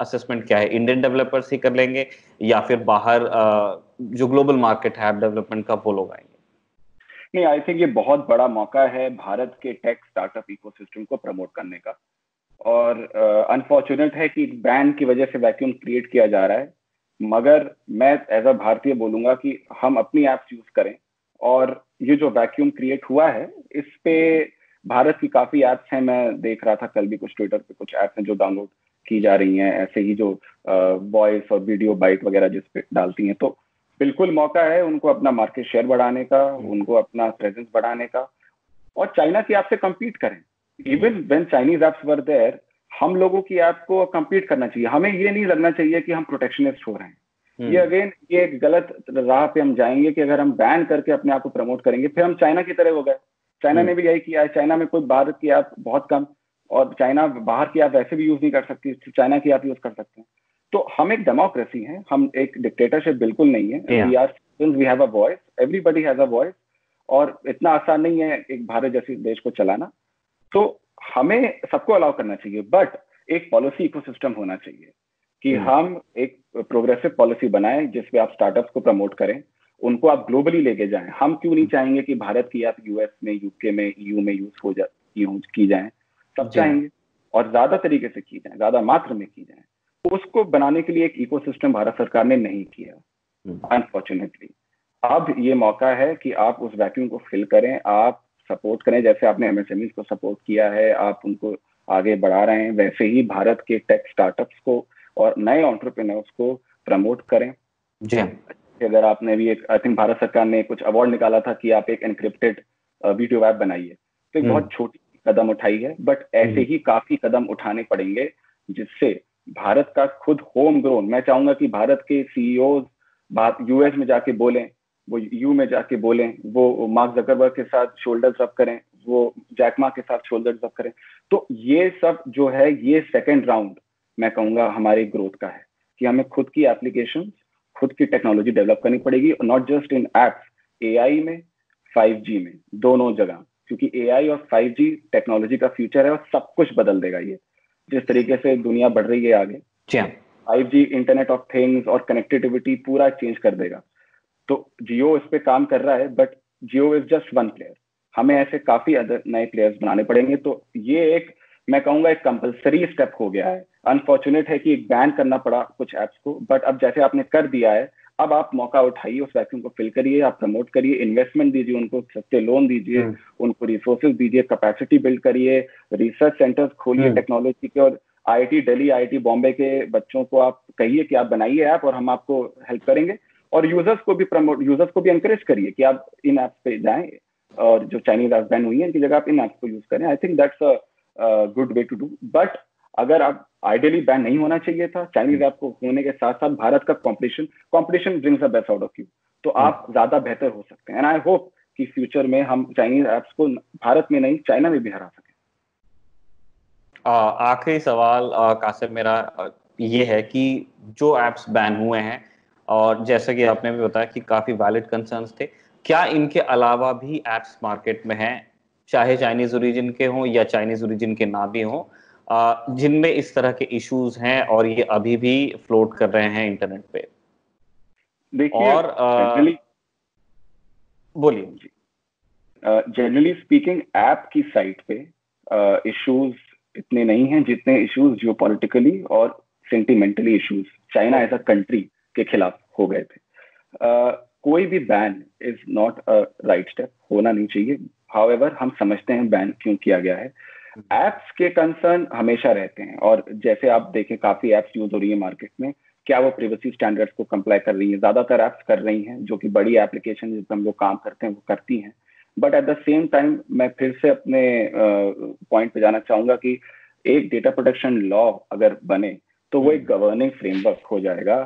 असेसमेंट क्या है? इंडियन डेवलपर्स ही कर लेंगे या फिर बाहर आ, जो ग्लोबल मार्केट है ऐप डेवलपमेंट का वो लोग आएंगे? नहीं, आई थिंक ये बहुत बड़ा मौका है भारत के टेक स्टार्टअप इकोसिस्टम को प्रमोट करने का। और अनफॉर्चुनेट uh, है कि बैन की वजह से वैक्यूम क्रिएट किया जा रहा है, मगर मैं एज अ भारतीय बोलूंगा कि हम अपनी ऐप्स यूज करें। और ये जो वैक्यूम क्रिएट हुआ है इस पे भारत की काफ़ी ऐप्स हैं, मैं देख रहा था कल भी कुछ ट्विटर पे कुछ ऐप्स हैं जो डाउनलोड की जा रही हैं, ऐसे ही जो वॉइस uh, और वीडियो बाइट वगैरह जिस पे डालती हैं। तो बिल्कुल मौका है उनको अपना मार्केट शेयर बढ़ाने का, उनको अपना प्रेजेंस बढ़ाने का और चाइना की ऐप से कम्पीट करें। Even when Chinese apps were there, हम लोगों की ऐप को कम्पीट करना चाहिए। हमें ये नहीं लगना चाहिए कि हम प्रोटेक्शनिस्ट हो रहे हैं। ये अगेन ये एक गलत राह पे हम जाएंगे कि अगर हम बैन करके अपने आप को प्रमोट करेंगे फिर हम चाइना की तरह हो गए। चाइना ने भी यही किया है। चाइना में कोई भारत की ऐप बहुत कम, और चाइना बाहर की ऐप वैसे भी यूज नहीं कर सकती, चाइना की ऐप यूज कर सकते हैं। तो हम एक डेमोक्रेसी हैं, हम एक डिक्टेटरशिप बिल्कुल नहीं है। We are citizens, we have a voice, everybody has a voice. और इतना आसान नहीं है एक भारत जैसे देश को चलाना, तो हमें सबको अलाउ करना चाहिए। बट एक पॉलिसी इकोसिस्टम होना चाहिए कि हम एक प्रोग्रेसिव पॉलिसी बनाएं जिसपे आप स्टार्टअप्स को प्रमोट करें, उनको आप ग्लोबली लेके जाएं। हम क्यों नहीं चाहेंगे कि भारत की ऐप यूएस में, यूके में, ईयू में यूज हो जाए की जाए? सब चाहेंगे और ज्यादा तरीके से की जाए, ज्यादा मात्रा में की जाए। उसको बनाने के लिए एक इकोसिस्टम भारत सरकार ने नहीं किया अनफॉर्चुनेटली। अब ये मौका है कि आप उस वैक्यूम को फिल करें, आप सपोर्ट करें। जैसे आपने एमएसएमई को सपोर्ट किया है, आप उनको आगे बढ़ा रहे हैं, वैसे ही भारत के टेक स्टार्टअप्स को और नए एंटरप्रेन्योर्स को प्रमोट करें। जी, अगर आपने भी एक, आई थिंक भारत सरकार ने कुछ अवार्ड निकाला था कि आप एक एनक्रिप्टेड वीडियो ऐप बनाइए, तो एक बहुत छोटी कदम उठाई है। बट ऐसे ही काफी कदम उठाने पड़ेंगे जिससे भारत का खुद होम ग्रोन, मैं चाहूंगा कि भारत के सीईओज यूएस में जाके बोलें, वो यू में जाके बोलें, वो मार्क जुकरबर्ग के साथ शोल्डर्स अप करें, वो जैक मा के साथ शोल्डर्स अप करें। तो ये सब जो है ये सेकंड राउंड मैं कहूंगा हमारे ग्रोथ का है कि हमें खुद की एप्लीकेशन, खुद की टेक्नोलॉजी डेवलप करनी पड़ेगी। Not just in apps, AI में, फाइव जी में, दोनों जगह, क्योंकि एआई और फाइव जी टेक्नोलॉजी का फ्यूचर है और सब कुछ बदल देगा। ये जिस तरीके से दुनिया बढ़ रही है आगे, five G internet of things और कनेक्टिविटी पूरा चेंज कर देगा। तो जियो इस पे काम कर रहा है, but Jio is just one player. हमें ऐसे काफी अदर नए प्लेयर्स बनाने पड़ेंगे। तो ये एक मैं कहूंगा एक कंपलसरी स्टेप हो गया है। अनफॉर्चुनेट है कि एक बैन करना पड़ा कुछ ऐप्स को, बट अब जैसे आपने कर दिया है, अब आप मौका उठाइए, उस वैक्यूम को फिल करिए, आप प्रमोट करिए, इन्वेस्टमेंट दीजिए, उनको सस्ते लोन दीजिए, उनको रिसोर्सेज दीजिए, कैपेसिटी बिल्ड करिए, रिसर्च सेंटर्स खोलिए टेक्नोलॉजी के। और आईआईटी दिल्ली, आईआईटी बॉम्बे के बच्चों को आप कहिए कि आप बनाइए ऐप और हम आपको हेल्प करेंगे। और यूजर्स को भी प्रमोट, यूजर्स को भी एनकरेज करिए कि आप इन ऐप्स पे जाएं और जो चाइनीज ऐप बैन हुई है इनकी जगह आप इन ऐप्स को यूज करें। I think that's a good way to do. But अगर आप, आइडियली बैन नहीं होना चाहिए था। चाइनीज ऐप को होने के साथ साथ भारत का competition competition brings the best out of you, तो आप ज्यादा बेहतर हो सकते हैं। एंड आई होप कि फ्यूचर में हम चाइनीज ऐप्स को भारत में नहीं, चाइना में भी हरा सके। आखिरी सवाल कासिम मेरा ये है कि जो ऐप्स बैन हुए हैं और जैसे कि आपने भी बताया कि काफी वैलिड कंसर्न्स थे, क्या इनके अलावा भी ऐप्स मार्केट में हैं, चाहे चाइनीज ओरिजिन के हों या चाइनीज ओरिजिन के ना भी हों, जिनमें इस तरह के इश्यूज हैं और ये अभी भी फ्लोट कर रहे हैं इंटरनेट पे? देखिए, और बोलिए, जनरली स्पीकिंग ऐप की साइट पे इश्यूज इतने नहीं हैं जितने इश्यूज जियोपॉलिटिकली और sentimentally issues China as a country के खिलाफ हो गए थे। uh, कोई भी ban is not a right step, होना नहीं चाहिए। हाउ एवर हम समझते हैं बैन क्यों किया गया है। ऐप्स के कंसर्न हमेशा रहते हैं, और जैसे आप देखें काफी ऐप्स यूज हो रही है मार्केट में, क्या वो प्राइवेसी स्टैंडर्ड्स को कंप्लाई कर रही है? ज्यादातर ऐप्स कर रही हैं, जो कि बड़ी एप्लीकेशन जिस पर हम लोग काम करते हैं वो करती हैं, but at the same time मैं फिर से अपने पॉइंट uh, पे जाना चाहूंगा कि एक डेटा प्रोटेक्शन लॉ अगर बने तो वो एक गवर्निंग फ्रेमवर्क हो जाएगा।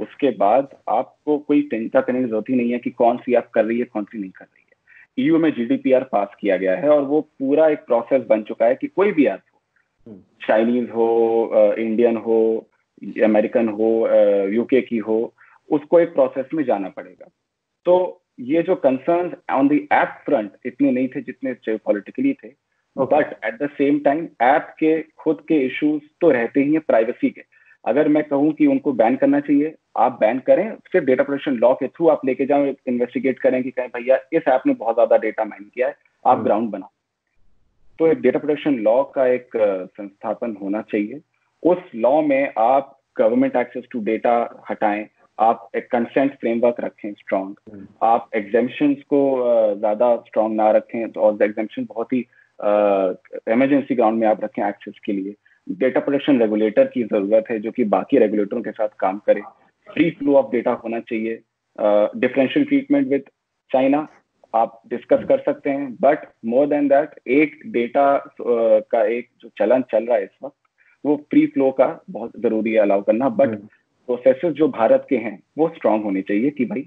उसके बाद आपको कोई चिंता करने की जरूरत ही नहीं है कि कौन सी ऐप कर रही है कौन सी नहीं कर रही है। ईयू में जीडीपीआर पास किया गया है और वो पूरा एक प्रोसेस बन चुका है कि कोई भी ऐप हो, चाइनीज हो, इंडियन हो, अमेरिकन हो, यूके की हो, उसको एक प्रोसेस में जाना पड़ेगा। तो ये जो concerns on the app front इतने नहीं थे जितने पॉलिटिकली थे, but at the same time app के खुद के इश्यूज तो रहते ही हैं प्राइवेसी के। अगर मैं कहूं कि उनको बैन करना चाहिए, आप बैन करें, सिर्फ डेटा प्रोटेक्शन लॉ के थ्रू आप लेके जाओ, इन्वेस्टिगेट करें कि कहें भैया इस ऐप ने बहुत ज्यादा डेटा माइन किया है, आप ग्राउंड बनाओ। तो एक डेटा प्रोटेक्शन लॉ का एक संस्थापन होना चाहिए। उस लॉ में आप गवर्नमेंट एक्सेस टू डेटा हटाएं, आप एक कंसेंट फ्रेमवर्क रखें स्ट्रॉन्ग, आप एग्जेम्पशन को ज्यादा स्ट्रॉन्ग ना रखें, तो और एग्जेम्पशन बहुत ही इमरजेंसी uh, ग्राउंड में आप रखें एक्सेस के लिए। डेटा प्रोटेक्शन रेगुलेटर की जरूरत है जो कि बाकी रेगुलेटरों के साथ काम करे। फ्री फ्लो ऑफ डेटा होना चाहिए। डिफरेंशियल ट्रीटमेंट विद चाइना आप डिस्कस कर सकते हैं, बट मोर देन दैट एक डेटा uh, का एक जो चलन चल रहा है इस वक्त, वो फ्री फ्लो का बहुत जरूरी है अलाउ करना, बट प्रोसेसेस जो भारत के हैं वो स्ट्रांग होने चाहिए कि भाई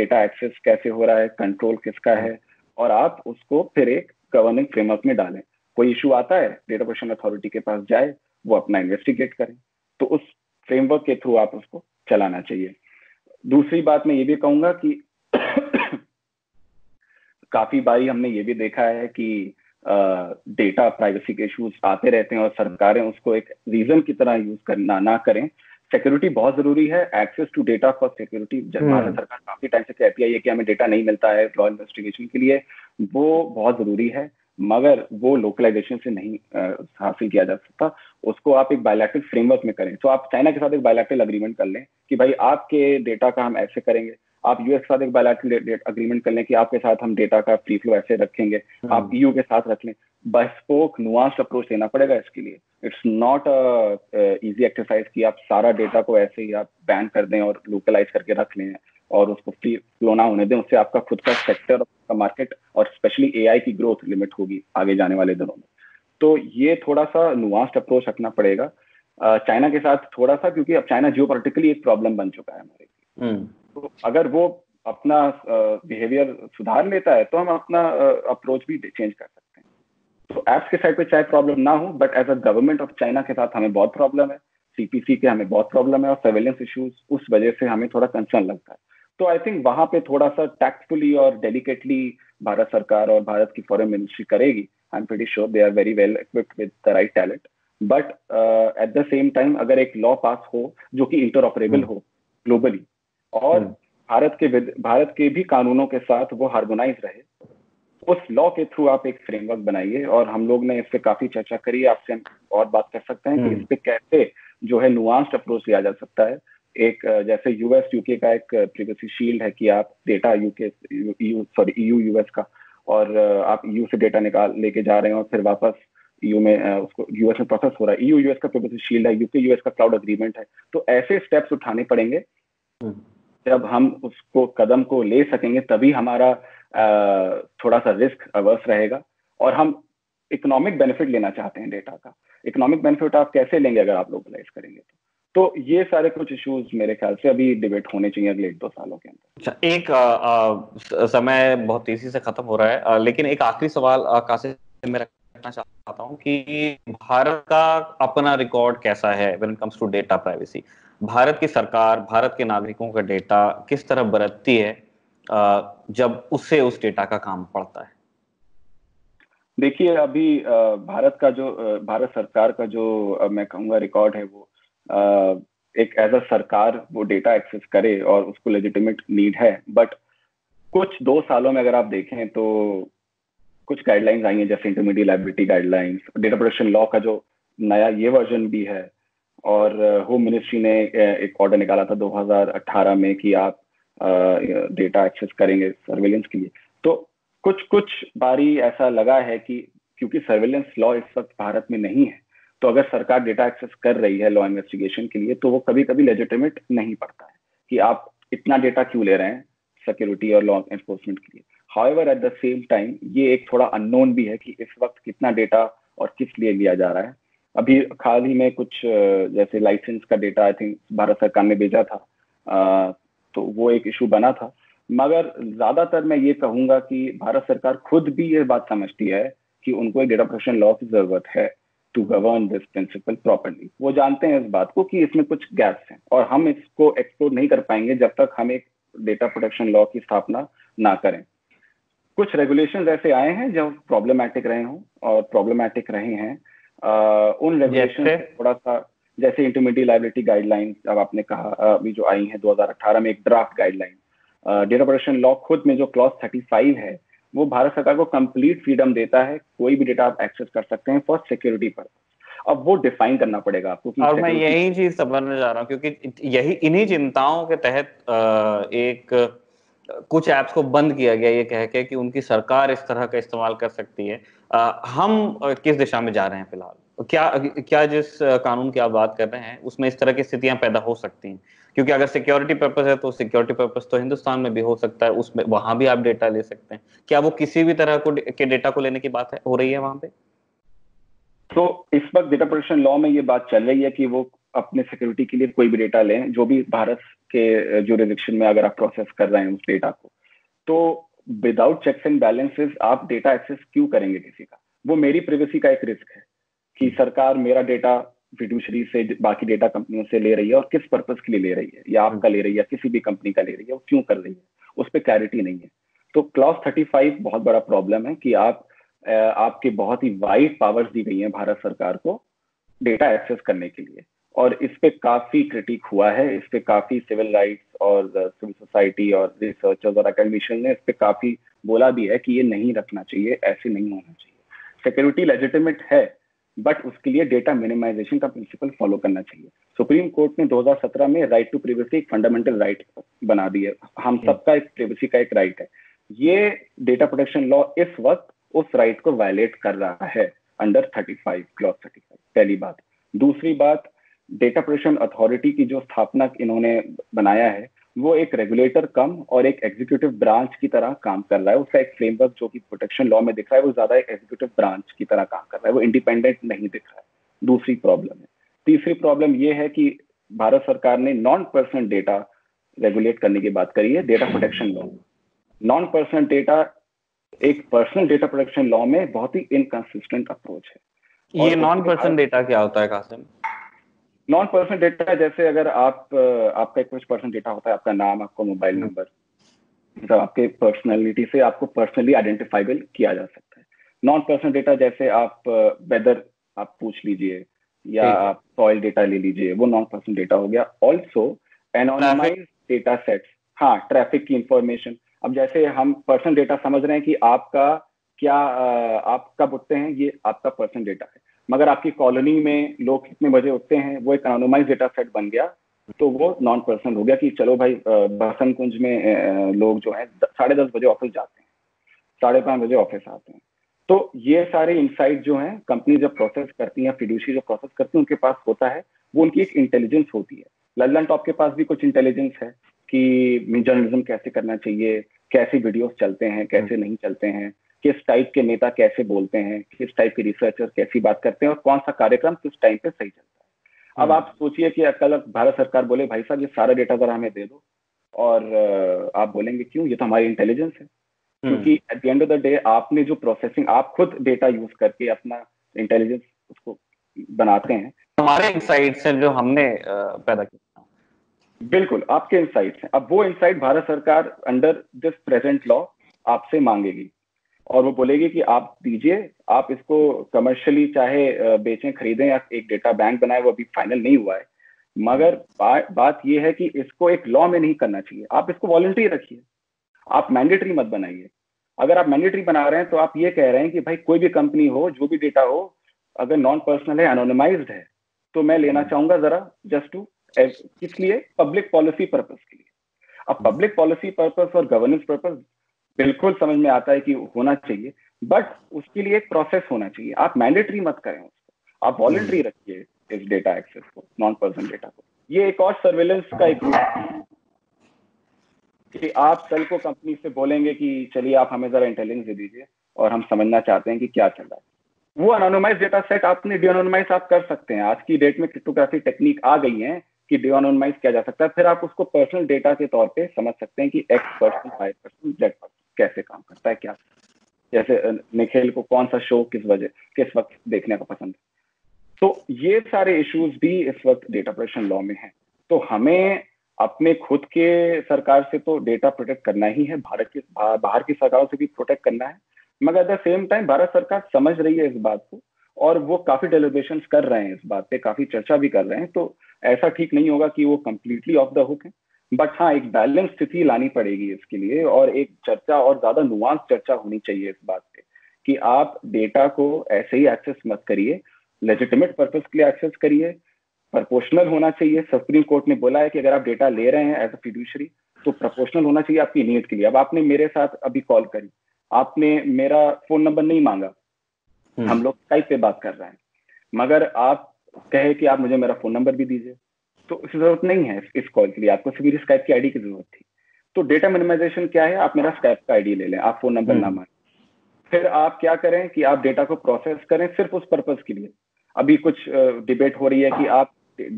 डेटा एक्सेस कैसे हो रहा है, कंट्रोल किसका है, और आप उसको फिर एक गवर्निंग फ्रेमवर्क में डालें। कोई इशू आता है डेटा प्रोटेक्शन अथॉरिटी के पास जाए, वो अपना इन्वेस्टिगेट करें, तो उस फ्रेमवर्क के थ्रू आप उसको चलाना चाहिए। दूसरी बात मैं ये भी कहूंगा कि काफी बारी हमने ये भी देखा है कि डेटा प्राइवेसी के इश्यूज आते रहते हैं और सरकारें उसको एक रीजन की तरह यूज करना ना करें। सिक्योरिटी बहुत जरूरी है, access to data for security Bharat सरकार काफी टाइम से कहती है कि हमें डेटा नहीं मिलता है लॉ इन्वेस्टिगेशन के लिए, वो बहुत जरूरी है, मगर वो लोकलाइजेशन से नहीं हासिल किया जा सकता। उसको आप एक बायलैटरल फ्रेमवर्क में करें, तो आप चाइना के साथ एक बायलैटरल अग्रीमेंट कर लें कि भाई आपके डेटा का हम ऐसे करेंगे, आप यूएस के साथ एक बायलैटरल अग्रीमेंट कर लें कि आपके साथ हम डेटा का फ्री फ्लो ऐसे रखेंगे, आप ईयू के साथ रख लें। बेस्पोक नुआंस अप्रोच लेना पड़ेगा इसके लिए। It's not a easy exercise कि आप सारा डेटा को ऐसे ही आप बैन कर दें और लोकलाइज करके रख लें और उसको फ्री फ्लो ना होने दें। उससे आपका खुद का सेक्टर का मार्केट और स्पेशली एआई की ग्रोथ लिमिट होगी आगे जाने वाले दिनों में। तो ये थोड़ा सा नुआंस्ड अप्रोच रखना पड़ेगा चाइना के साथ थोड़ा सा, क्योंकि अब चाइना जियो पोलिटिकली एक प्रॉब्लम बन चुका है हमारे लिए। तो अगर वो अपना बिहेवियर सुधार लेता है तो हम अपना अप्रोच भी चेंज कर सकते हैं। तो ऐप्स के साइड पे चाहे प्रॉब्लम ना हो, but as a government of China के साथ हमें बहुत प्रॉब्लम है, सीपीसी के हमें बहुत प्रॉब्लम है, और सर्वेलेंस इश्यूज उस वजह से हमें थोड़ा कंसर्न लगता है। तो आई थिंक वहां पे थोड़ा सा टैक्टफुली और डेलिकेटली भारत सरकार और भारत की फॉरेन मिनिस्ट्री करेगी। I am pretty sure they are very well equipped with the right talent, but at the same time अगर एक लॉ पास हो जो कि इंटरऑपरेबल हो ग्लोबली और भारत के भारत के भी कानूनों के साथ वो हार्मोनाइज रहे, उस लॉ के थ्रू आप एक फ्रेमवर्क बनाइए। और हम लोग ने इस पर काफी चर्चा करी है, आपसे हम और बात कर सकते हैं कि इस पर कैसे जो है नुआंस्ड अप्रोच लिया जा सकता है। एक जैसे यूएस यूके का एक प्राइवेसी शील्ड है कि आप data UK you sorry EU US का, और आप ईयू से डेटा निकाल लेके जा रहे हैं और फिर वापस ईयू में उसको यूएस में प्रोसेस हो रहा है। ईयू यूएस का प्राइवेसी शील्ड है, यूके यूएस का क्लाउड अग्रीमेंट है। तो ऐसे स्टेप्स उठाने पड़ेंगे, जब हम उसको कदम को ले सकेंगे तभी हमारा Uh, थोड़ा सा रिस्क अवर्स रहेगा। और हम इकोनॉमिक बेनिफिट लेना चाहते हैं डेटा का, इकोनॉमिक बेनिफिट आप कैसे लेंगे अगर आप लोकलाइज करेंगे तो। तो ये सारे कुछ इश्यूज मेरे ख्याल से अभी डिबेट होने चाहिए अगले दो सालों के अंदर। अच्छा, एक आ, आ, समय बहुत तेजी से खत्म हो रहा है, आ, लेकिन एक आखिरी सवाल कासिम मैं रखना चाहता हूँ कि भारत का अपना रिकॉर्ड कैसा है when it comes to data privacy? Bharat की सरकार भारत के नागरिकों का डेटा किस तरह बरतती है जब उससे उस डेटा का काम पड़ता है? देखिए, अभी भारत का जो भारत सरकार का जो मैं कहूँगा रिकॉर्ड है, वो एक एज अ सरकार वो डेटा एक्सेस करे और उसको लेजिटिमेट नीड है, बट कुछ दो सालों में अगर आप देखें तो कुछ गाइडलाइंस आई हैं, जैसे intermediate liability guidelines, data protection law का जो नया ये वर्जन भी है, और होम मिनिस्ट्री ने एक ऑर्डर निकाला था दो हज़ार अठारह में कि आप डेटा uh, एक्सेस करेंगे सर्वेलेंस के लिए। तो कुछ कुछ बारी ऐसा लगा है कि क्योंकि सर्वेलेंस लॉ इस वक्त भारत में नहीं है, तो अगर सरकार डेटा एक्सेस कर रही है लॉ इन्वेस्टिगेशन के लिए तो वो कभी कभी लेजिटिमेट नहीं पड़ता है कि आप इतना डेटा क्यों ले रहे हैं सिक्योरिटी और लॉ एनफोर्समेंट के लिए। However at the same time ये एक थोड़ा अननोन भी है कि इस वक्त कितना डेटा और किस लिए लिया जा रहा है। अभी हाल ही में कुछ जैसे लाइसेंस का डेटा आई थिंक भारत सरकार ने भेजा था, आ, तो वो एक इशू बना था। मगर ज्यादातर मैं ये कहूँगा कि भारत सरकार खुद भी ये बात समझती है कि उनको एक डेटा प्रोटेक्शन लॉ की जरूरत है to govern this principle properly. वो जानते हैं इस बात को कि इसमें कुछ गैप्स हैं और हम इसको एक्सप्लोर नहीं कर पाएंगे जब तक हम एक डेटा प्रोटेक्शन लॉ की स्थापना ना करें। कुछ रेगुलेशन ऐसे आए हैं जो प्रॉब्लमैटिक रहे हों और प्रॉब्लमैटिक रहे हैं, आ, उन रेगुलेशन से थोड़ा सा जैसे इंटरमीडिएट लाइबिलिटी गाइडलाइन अब आपने कहा अभी जो आई है दो हज़ार अठारह में एक draft guideline, data protection law खुद में जो क्लॉज पैंतीस है वो भारत सरकार को कंप्लीट फ्रीडम देता है, कोई भी डेटा आप एक्सेस कर सकते हैं फॉर सिक्योरिटी पर्पस। अब वो डिफाइन करना पड़ेगा आपको कि और मैं यही चीज समझने जा रहा हूँ क्योंकि यही इन्हीं चिंताओं के तहत एक कुछ ऐप्स को बंद किया गया ये कह के कि उनकी सरकार इस तरह का इस्तेमाल कर सकती है। हम किस दिशा में जा रहे हैं फिलहाल? क्या क्या जिस कानून की आप बात कर रहे हैं उसमें इस तरह की स्थितियां पैदा हो सकती हैं? क्योंकि अगर सिक्योरिटी पर्पस है तो सिक्योरिटी पर्पस तो हिंदुस्तान में भी हो सकता है, उसमें वहां भी आप डेटा ले सकते हैं। क्या वो किसी भी तरह को के डेटा को लेने की बात है, हो रही है वहां पे? तो इस वक्त डेटा प्रोटेक्शन लॉ में ये बात चल रही है कि वो अपने सिक्योरिटी के लिए कोई भी डेटा लें जो भी भारत के ज्यूरिडिक्शन में अगर आप प्रोसेस कर रहे हैं उस डेटा को, तो विदाउट चेक्स एंड बैलेंसेस आप डेटा एक्सेस क्यों करेंगे किसी का? वो मेरी प्राइवेसी का एक रिस्क है कि सरकार मेरा डेटा फिड्यूशरी से बाकी डेटा कंपनियों से ले रही है और किस पर्पस के लिए ले रही है, या आपका ले रही है या किसी भी कंपनी का ले रही है, वो क्यों कर रही है उस पर क्लैरिटी नहीं है। तो क्लॉज पैंतीस बहुत बड़ा प्रॉब्लम है कि आप आपके बहुत ही वाइड पावर्स दी गई हैं भारत सरकार को डेटा एक्सेस करने के लिए, और इस पे काफी क्रिटिक हुआ है, इस पे काफी सिविल राइट्स और सिविल सोसाइटी और रिसर्चर्स और एकेडमिशियन ने इस पे काफी बोला भी है कि ये नहीं रखना चाहिए, ऐसे नहीं होना चाहिए। सिक्योरिटी लेजिटिमेट है बट उसके लिए डेटा मिनिमाइजेशन का प्रिंसिपल फॉलो करना चाहिए। सुप्रीम कोर्ट ने दो हज़ार सत्रह में राइट टू प्राइवेसी एक फंडामेंटल राइट बना दी है, हम सबका एक प्राइवेसी का एक राइट है। ये डेटा प्रोटेक्शन लॉ इस वक्त उस राइट को वायलेट कर रहा है अंडर पैंतीस क्लॉज पैंतीस, पहली बात। दूसरी बात, डेटा प्रोटेक्शन अथॉरिटी की जो स्थापना इन्होंने बनाया है वो एक रेगुलेटर कम और एक एग्जीक्यूटिव ब्रांच की तरह काम कर रहा है। उसका एक फ्रेमवर्क जो कि प्रोटेक्शन लॉ में दिख रहा है वो ज्यादा एक एग्जीक्यूटिव ब्रांच की तरह काम कर रहा है, वो इंडिपेंडेंट नहीं दिख रहा है, दूसरी प्रॉब्लम है। तीसरी प्रॉब्लम ये है कि भारत सरकार ने नॉन पर्सनल डेटा रेगुलेट करने की बात करी है डेटा प्रोटेक्शन लॉ में। नॉन पर्सनल डेटा एक पर्सनल डेटा प्रोटेक्शन लॉ में बहुत ही इनकंसिस्टेंट अप्रोच है। ये नॉन पर्सनल डेटा क्या होता है कासिम? नॉन पर्सनल डेटा जैसे अगर आप आपका कुछ पर्सनल डेटा होता है, आपका नाम, आपका मोबाइल नंबर, मतलब आपके पर्सनैलिटी से आपको पर्सनली आइडेंटिफाइबल किया जा सकता है। नॉन पर्सनल डेटा जैसे आप वेदर आप पूछ लीजिए या आप सॉइल डेटा ले लीजिए, वो नॉन पर्सनल डेटा हो गया। ऑल्सो एनोनिमाइज्ड डेटा सेट्स, हाँ, ट्रैफिक की इंफॉर्मेशन। अब जैसे हम पर्सनल डेटा समझ रहे हैं कि आपका क्या, आप कब उठते हैं, ये आपका पर्सनल डेटा है, मगर आपकी कॉलोनी में लोग कितने बजे उठते हैं वो एक एनोनिमाइज डेटा सेट बन गया, तो वो नॉन पर्सनल हो गया कि चलो भाई बसंत कुंज में लोग जो है साढ़े दस बजे ऑफिस जाते हैं, साढ़े पाँच बजे ऑफिस आते हैं। तो ये सारे इनसाइट जो हैं कंपनी जब प्रोसेस करती है, फिड्यूशरी जो प्रोसेस करती है उनके पास होता है, वो उनकी एक इंटेलिजेंस होती है। लल्लनटॉप के पास भी कुछ इंटेलिजेंस है कि जर्नलिज्म कैसे करना चाहिए, कैसे वीडियोज चलते हैं, कैसे नहीं चलते हैं, किस टाइप के नेता कैसे बोलते हैं, किस टाइप के रिसर्चर कैसी बात करते हैं और कौन सा कार्यक्रम किस टाइम पे सही चलता है। अब आप सोचिए कि कल भारत सरकार बोले भाई साहब ये सारा डेटा जरा हमें दे दो, और आप बोलेंगे क्यों, ये तो हमारी इंटेलिजेंस है। क्योंकि at the end of the day आपने जो प्रोसेसिंग, आप खुद डेटा यूज करके अपना इंटेलिजेंस उसको बनाते हैं। हमारे इनसाइट्स हैं जो हमने पैदा किया, बिल्कुल आपके इनसाइट्स हैं। अब वो इनसाइट भारत सरकार अंडर दिस प्रेजेंट लॉ आपसे मांगेगी और वो बोलेगी कि आप दीजिए, आप इसको कमर्शियली चाहे बेचें, खरीदें या एक डेटा बैंक बनाए, वो अभी फाइनल नहीं हुआ है। मगर बा, बात ये है कि इसको एक लॉ में नहीं करना चाहिए, आप इसको वॉलंटरी रखिए, आप मैंडेटरी मत बनाइए। अगर आप मैंडेटरी बना रहे हैं तो आप ये कह रहे हैं कि भाई कोई भी कंपनी हो, जो भी डेटा हो, अगर नॉन पर्सनल है, एनोनिमाइज्ड है, तो मैं लेना चाहूंगा जरा, जस्ट टू, किस लिए? पब्लिक पॉलिसी पर्पज के लिए। अब पब्लिक पॉलिसी पर्पज और गवर्नेंस पर्पज बिल्कुल समझ में आता है कि होना चाहिए, बट उसके लिए एक प्रोसेस होना चाहिए। आप मैंडेटरी मत करें उसको, आप वॉलंटरी रखिए इस डेटा एक्सेस को, नॉन पर्सनल डेटा को। ये एक और सर्वेलेंस का एक रूप है कि आप कल को कंपनी से बोलेंगे कि चलिए आप हमें जरा इंटेलिजेंस दे दीजिए और हम समझना चाहते हैं कि क्या चल रहा है। वो अनोनिमाइज डेटा सेट आपने डीअनोनिमाइज आप कर सकते हैं। आज की डेट में क्रिप्टोग्राफी टेक्निक आ गई है कि डीअनोनिमाइज किया जा सकता है, फिर आप उसको पर्सनल डेटा के तौर पे समझ सकते हैं कि X person, Y person, Z person कैसे काम करता है, क्या, जैसे निखिल को कौन सा शो किस वजह किस वक्त देखने का पसंद है। तो ये सारे इश्यूज भी इस वक्त डेटा प्रोटेक्शन लॉ में हैं। तो हमें अपने खुद के सरकार से तो डेटा प्रोटेक्ट करना ही है, भारत के बा, बाहर की सरकारों से भी प्रोटेक्ट करना है, मगर at the same time Bharat सरकार समझ रही है इस बात को और वो काफी डेलिब्रेशंस कर रहे हैं इस बात पे, काफी चर्चा भी कर रहे हैं। तो ऐसा ठीक नहीं होगा कि वो कम्प्लीटली ऑफ द हुक है, बट हाँ एक बैलेंस स्थिति लानी पड़ेगी इसके लिए, और एक चर्चा और ज्यादा नुआंस चर्चा होनी चाहिए इस बात पे कि आप डेटा को ऐसे ही एक्सेस मत करिए, लेजिटिमेट पर्पस के लिए एक्सेस करिए, प्रोपोर्शनल होना चाहिए। सुप्रीम कोर्ट ने बोला है कि अगर आप डेटा ले रहे हैं एज अ फिड्यूशरी तो प्रोपोर्शनल होना चाहिए आपकी नीड के लिए। अब आपने मेरे साथ अभी कॉल करी, आपने मेरा फोन नंबर नहीं मांगा, हम लोग स्काइप पे बात कर रहे हैं, मगर आप कहे कि आप मुझे मेरा फोन नंबर भी दीजिए, तो इसकी जरूरत नहीं है। इस कॉल के लिए आपको सीधी स्काइप की आईडी की जरूरत थी। तो डेटा मिनिमाइजेशन क्या है, आप मेरा स्काइप का आईडी ले लें, आप फोन नंबर ना मांगे। फिर आप क्या करें कि आप डेटा को प्रोसेस करें सिर्फ उस पर्पज के लिए। अभी कुछ डिबेट हो रही है कि आप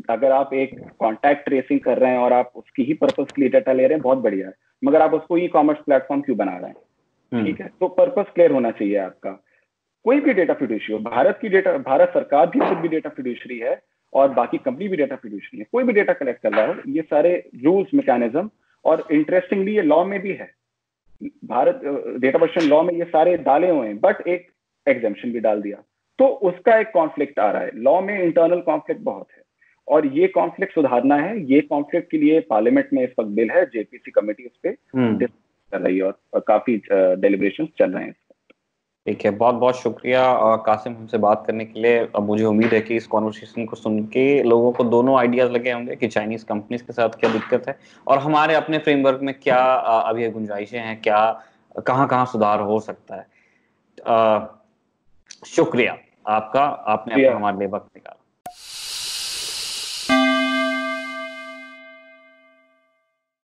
अगर आप एक कॉन्टैक्ट ट्रेसिंग कर रहे हैं और आप उसकी ही पर्पज के लिए डेटा ले रहे हैं, बहुत बढ़िया है, मगर आप उसको ई कॉमर्स प्लेटफॉर्म क्यों बना रहे हैं? ठीक है, तो पर्पज क्लियर होना चाहिए आपका। कोई भी डेटा फिड्यूशरी हो, भारत की डेटा भारत सरकार की खुद भी डेटा फिड्यूशरी है और बाकी कंपनी भी डेटा फिड्यूशरी है। कोई भी डेटा कलेक्ट कर रहा हो, ये सारे रूल्स, मैकेनिज्म, और इंटरेस्टिंगली ये लॉ में भी है, भारत डेटा प्रोटेक्शन लॉ में ये सारे डाले हुए हैं, बट एक एग्जेम्पशन भी डाल दिया, तो उसका एक कॉन्फ्लिक्ट आ रहा है लॉ में। इंटरनल कॉन्फ्लिक्ट बहुत है और ये कॉन्फ्लिक्ट सुधारना है। ये कॉन्फ्लिक्ट के लिए पार्लियामेंट में इस वक्त बिल है, जेपीसी कमेटी उस पर डिस्कस कर रही है और काफी डेलिब्रेशन चल रहे हैं। ठीक है, बहुत बहुत शुक्रिया कासिम हमसे बात करने के लिए। अब मुझे उम्मीद है कि इस कॉन्वर्सेशन को सुन के लोगों को दोनों आइडियाज लगे होंगे कि चाइनीज कंपनीज के साथ क्या दिक्कत है और हमारे अपने फ्रेमवर्क में क्या अभी गुंजाइशें हैं, क्या कहाँ कहाँ सुधार हो सकता है। आ, शुक्रिया आपका, आपने अपना हमारे लिए वक्त निकाला।